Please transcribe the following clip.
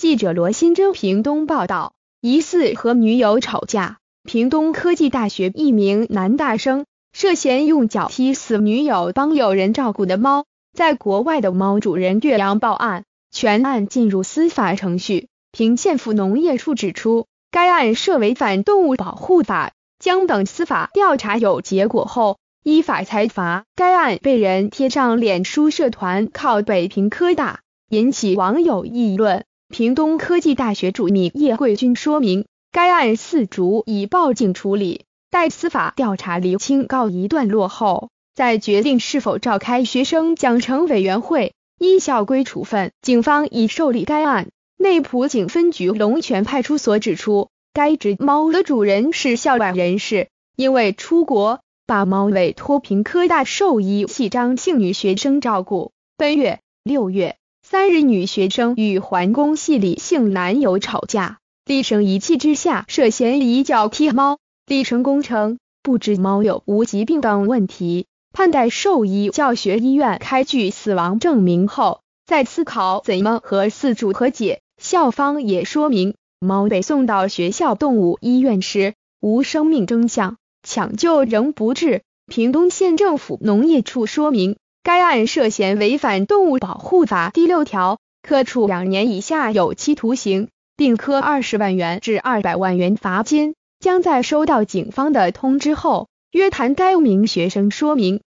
记者罗新珍屏东报道，疑似和女友吵架，屏东科技大学一名男大生涉嫌用脚踢死女友帮友人照顾的猫，在国外的猫主人岳阳报案，全案进入司法程序。屏县府农业处指出，该案涉违反动物保护法，将等司法调查有结果后，依法裁罚。该案被人贴上脸书社团靠北屏科大，引起网友议论。屏东科技大学主秘叶桂君说明，该案四主已报警处理，待司法调查厘清告一段落后，再决定是否召开学生奖惩委员会依校规处分。警方已受理该案。内埔警分局龙泉派出所指出，该只猫的主人是校外人士，因为出国，把猫委托屏科大兽医系张姓女学生照顾。本月6月3日，女学生与环工系李姓男友吵架，李生一气之下涉嫌一脚踢猫，李成功称不知猫有无疾病等问题，判待兽医教学医院开具死亡证明后，再思考怎么和饲主和解。校方也说明，猫被送到学校动物医院时无生命征象，抢救仍不治。屏东县政府农业处说明，该案涉嫌违反动物保护法第6条，可处2年以下有期徒刑，并科20万元至200万元罚金。将在收到警方的通知后，约谈该名学生说明